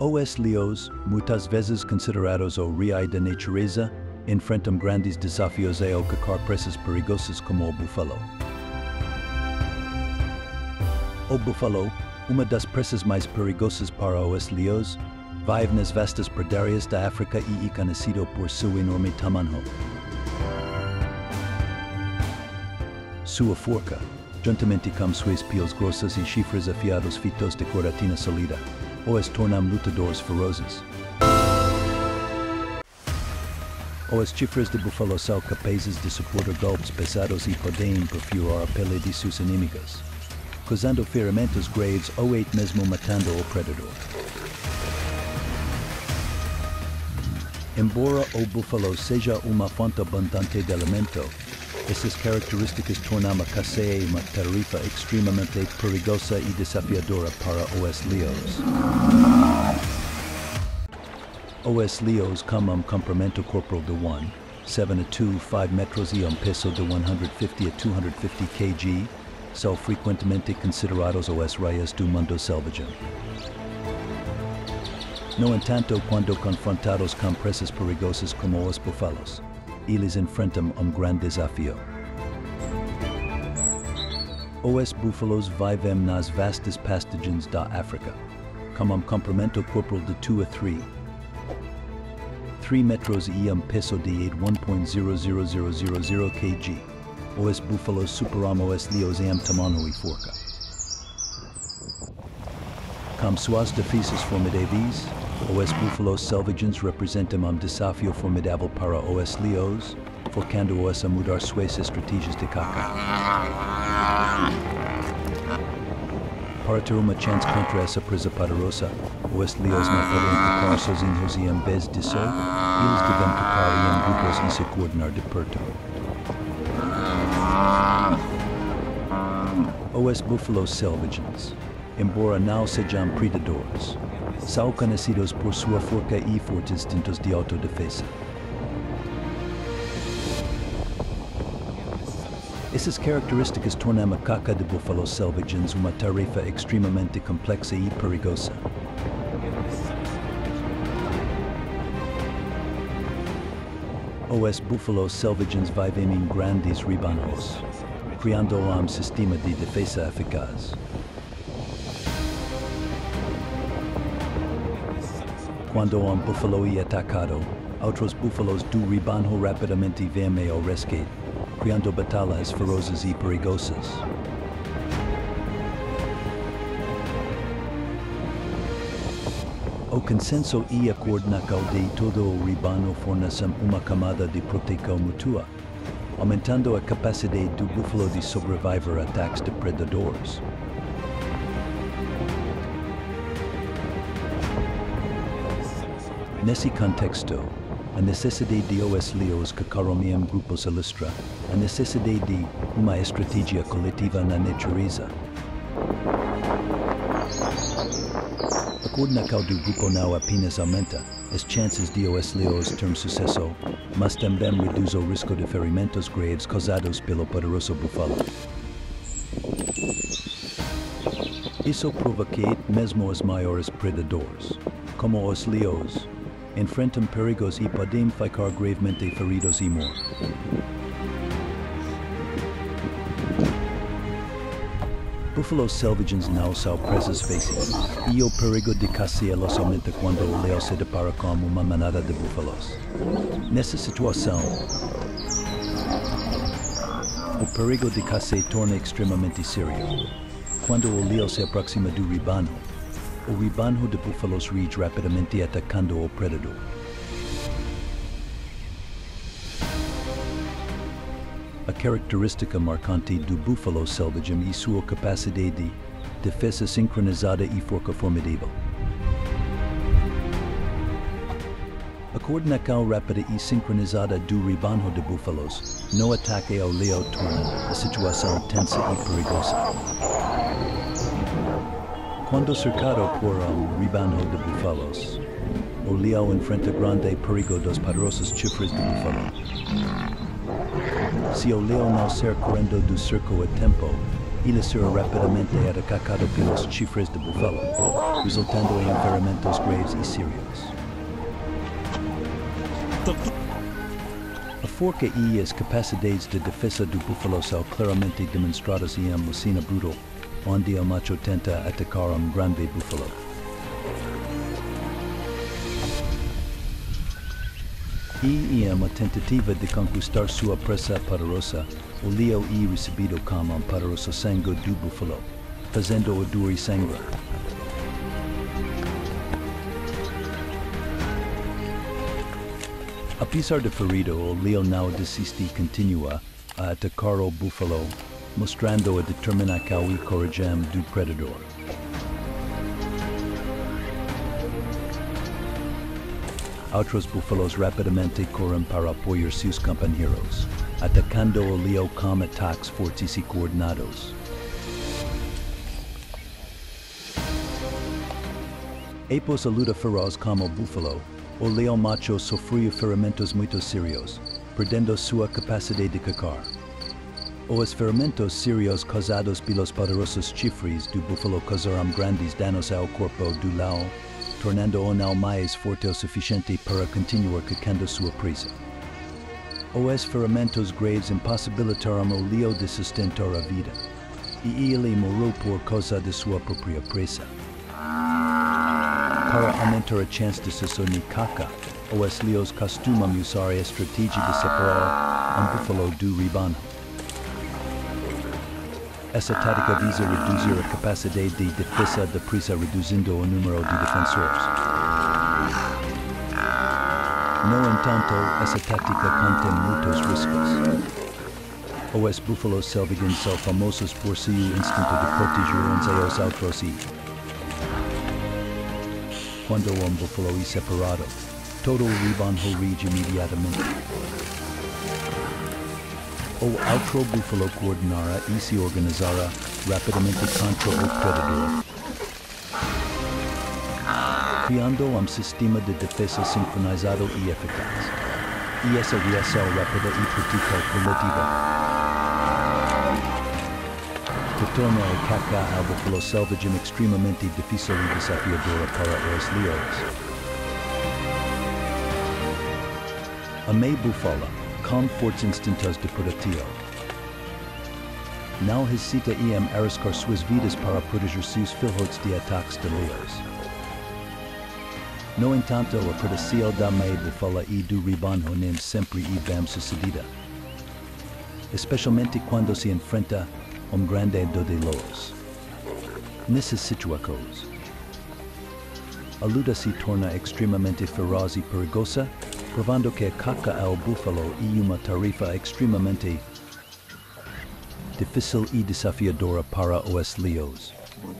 ou es líos, muitas vezes considerados o real da natureza, enfrentam grandes desafios e ocacar presas perigosas como o búfalo. O búfalo, uma das presas mais perigosas para os líos, vive nas vastas pradarias da África e é conhecido por seu enorme tamanho. Sua forca, juntamente com suas peles grossas e chifres afiados fitos de cordatina solida, os tornam lutadores ferozes. Os chifres de búfalo são capazes de suportar golpes pesados e podem perfurar a pele de seus inimigos, causando ferimentos graves ou até mesmo matando o predador. Embora o búfalo seja uma fonte abundante de alimento, essas características tornam a caça e uma tarefa extremamente perigosa e desafiadora para os líos. Os líos comem comprimento corporal de 1,7 a 2,5 metros e peso de 150 a 250 kg, são frequentemente considerados os reis do mundo selvagem. No entanto, quando confrontados com presas perigosas como os búfalos, eles enfrentam grande desafio. Os búfalos vivem nas vastas pastagens da África, comem comprimento corporal de 2 a 3 metros e peso de 1.00000 kg. Os búfalos superam os líos em tamanho e forca. Com suas defesas formidáveis, os búfalos selvagens representam desafio formidável para os líos, forçando-os a mudar suas estratégias de caça. Para ter uma chance contra essa presa poderosa, os líos não podem tocar sozinhos e, em vez disso, eles devem tocar em grupos e se coordenar de perto. Os búfalos selvagens, embora não sejam predadores, são conhecidos por sua força e fortes instintos de autodefesa. Essas características tornam a caça de búfalos selvagens uma tarefa extremamente complexa e perigosa. Os búfalos selvagens vivem em grandes rebanhos, criando um sistema de defesa eficaz. Quando búfalo é atacado, outros búfalos do rebanho rapidamente vêm ao resgate, criando batalhas ferozes e perigosas. O consenso e a coordenação de todo o rebanho fornecem uma camada de proteção mútua, aumentando a capacidade do búfalo de sobreviver a ataques de predadores. Nesse contexto, a necessidade de os líos caçarem em grupos ilustra a necessidade de uma estratégia coletiva na natureza. A coordenação do grupo não apenas aumenta as chances de os líos terem sucesso, mas também reduz o risco de ferimentos graves causados pelo poderoso búfalo. Isso provoca mesmo os maiores predadores, como os líos, enfrentam perigos e podem ficar gravemente feridos e morrer. Búfalos selvagens não são presas fáceis, e o perigo de caçá-los aumenta quando o leão se depara com uma manada de búfalos. Nessa situação, o perigo de caçá torna extremamente sério. Quando o leão se aproxima do rebanho, o rebanho de búfalos reage rapidamente atacando o predador. A característica marcante do búfalo selvagem é sua capacidade de defesa sincronizada e força formidável. A coordenação rápida e sincronizada do rebanho de búfalos no ataque ao leão torna a situação tensa e perigosa. Quando cercado por rebanho de búfalos, o leão enfrenta grande perigo dos poderosos chifres de búfalo. Se o leão não sair correndo do cerco a tempo, Illicera rapidamente era atacado pelos chifres de búfalo, resultando em ferimentos graves e sérios. A forca e as capacidades de defesa do búfalo são claramente demonstradas em Lucina Brutal, onde o macho tenta atacar grande búfalo. E em uma tentativa de conquistar sua presa poderosa, o leão é recebido como poderoso sangue do búfalo, fazendo-o duro e sangrar. Apesar de ferido, o leão não desiste e continua a atacar o búfalo, mostrando a determinação e coragem do predador. Outros búfalos rapidamente correm para apoiar seus companheiros, atacando o leão com ataques fortes e coordenados. Após a luta feroz como o búfalo, o leão macho sofreu ferimentos muito sérios, perdendo sua capacidade de cacar. Os ferimentos sérios causados pelos poderosos chifres do búfalo causaram grandes danos ao corpo do leão, tornando-o não mais forte o suficiente para continuar cacando sua presa. Os ferimentos graves impossibilitaram o leão de sustentar a vida, e ele morreu por causa de sua própria presa. Para aumentar a chance de sessoni caca, os leões costumam usar a estratégia de separar búfalo do rebanho. Essa tática visa reduzir a capacidade de defesa da presa, reduzindo o número de defensores. No entanto, essa tática contém muitos riscos. Os búfalos selvagens são famosos por seu instinto de proteger uns aos outros e, quando um búfalo é separado, todo o rebanho rige imediatamente. O outro búfalo coordenará e se organizará rapidamente contra o predador, criando sistema de defesa sincronizado e eficaz. E essa reação rápida e prática torna o caca ao búfalo selvagem extremamente difícil e desafiadora para os leões. A meia búfala, com fortes instintos de proteção, não hesita em arriscar suas vidas para proteger seus filhotes de ataques de leões. No entanto, a proteção da meia búfala e do rebanho nem sempre é bem sucedida, especialmente quando se enfrenta grande dor de leões. Nessas situações, a luta se torna extremamente feroz e perigosa, provando que a caça ao búfalo é uma tarefa extremamente difícil e desafiadora para os leões.